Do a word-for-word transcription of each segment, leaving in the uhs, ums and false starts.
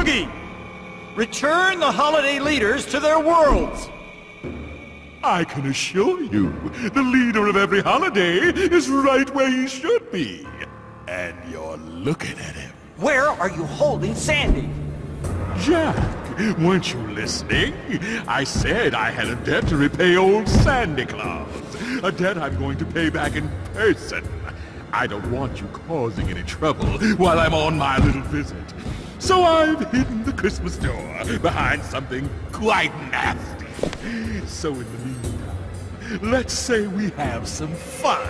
Boogie! Return the holiday leaders to their worlds! I can assure you, the leader of every holiday is right where he should be. And you're looking at him. Where are you holding Sandy? Jack, weren't you listening? I said I had a debt to repay old Sandy Claws. A debt I'm going to pay back in person. I don't want you causing any trouble while I'm on my little visit. So I've hidden the Christmas door behind something quite nasty. So in the meantime, let's say we have some fun.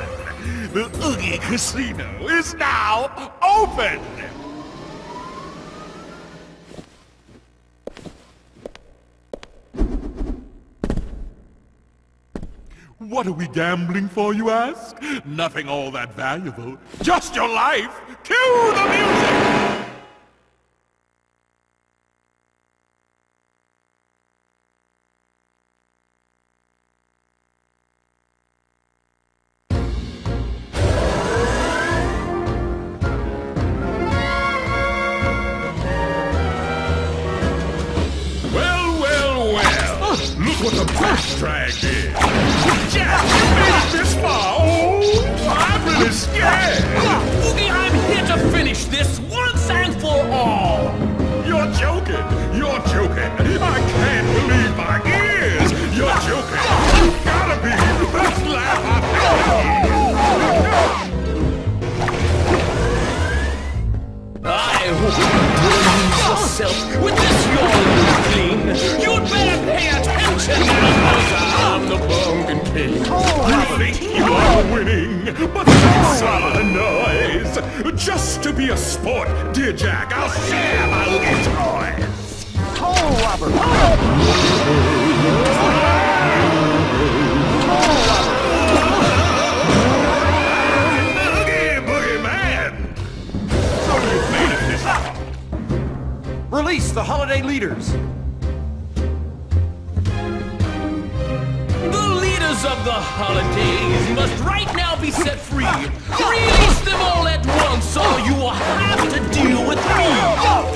The Oogie Casino is now open! What are we gambling for, you ask? Nothing all that valuable. Just your life! Cue the music! What the first drag is! Jack, you made it this far! Oh, I'm really scared! Oogie, I'm here to finish this once and for all! You're joking! You're joking! I can't believe my ears! You're joking! You gotta be the best laugh I've had! I hope you will lose yourself with this your thing! You'd better pay attention! I'm the Pumpkin King. You think you are winning, but that's solid noise. Just to be a sport, dear Jack, I'll share my little toys. Oh, Robert! Oh, Robert! Boogie, Boogie Man! So you've made it this time. Release the holiday leaders. Of the holidays must right now be set free. Release them all at once, or you will have to deal with me.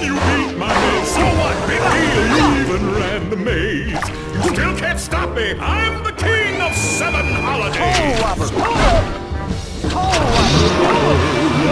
You beat my head, so what big deal? You even ran the maze. You still can't stop me. I'm the king of seven holidays. Oh, Robert. Oh, Robert. Oh, Robert.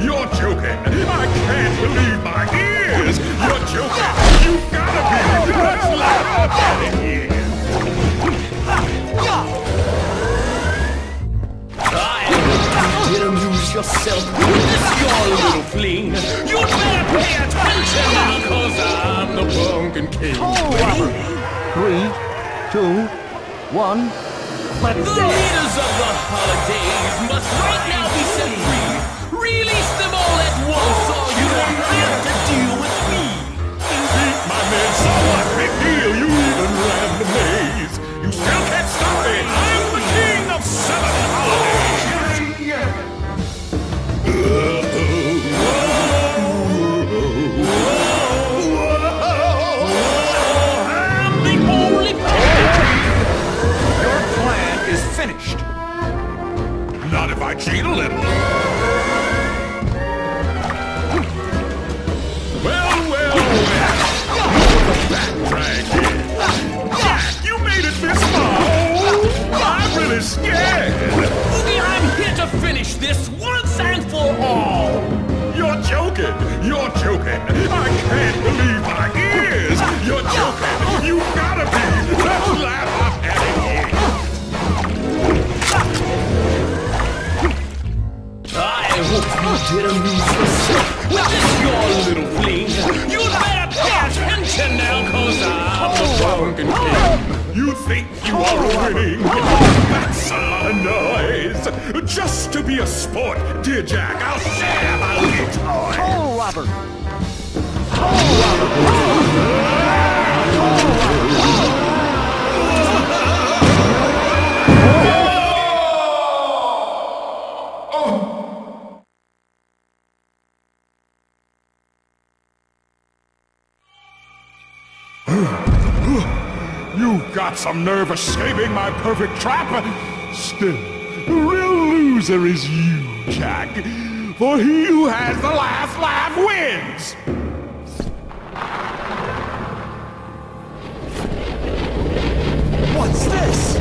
You're joking! I can't believe my ears! You're joking! You gotta be! Let's laugh up out of here! I hope you didn't lose yourself with this your little fling! You'd better pay attention! Because I'm the Pumpkin King! Ready? Three, two, one... The leaders of the holidays must right now be set free! Release them all at once, or you will have to deal with me! Indeed, my men, so what big deal? You even ran the maze! You still can't stop me! I'm the king of seven holidays! I'm the only king! Your plan is finished! Not if I cheat a little! Scared! Oogie, I'm here to finish this once and for all! You're joking! You're joking! I can't believe my ears! You're joking! You gotta be! Let's laugh up at it! I hope you didn't lose yourself with this your little fling! You'd better pay attention now, cause I'm the Pumpkin King! You think you are winning! That's a lot of noise! Just to be a sport, dear Jack, I'll share my little toy! Oh, Robert! You've got some nerve escaping my perfect trap. Still, the real loser is you, Jack. For he who has the last laugh wins! What's this?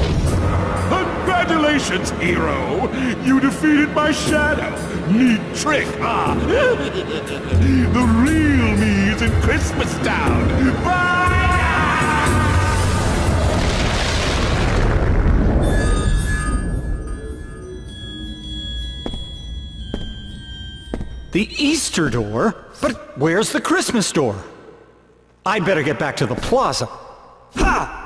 Congratulations, hero! You defeated my shadow! Neat trick, huh? The real me is in Christmas Town! Bye! The Easter door? But where's the Christmas door? I'd better get back to the plaza. Ha!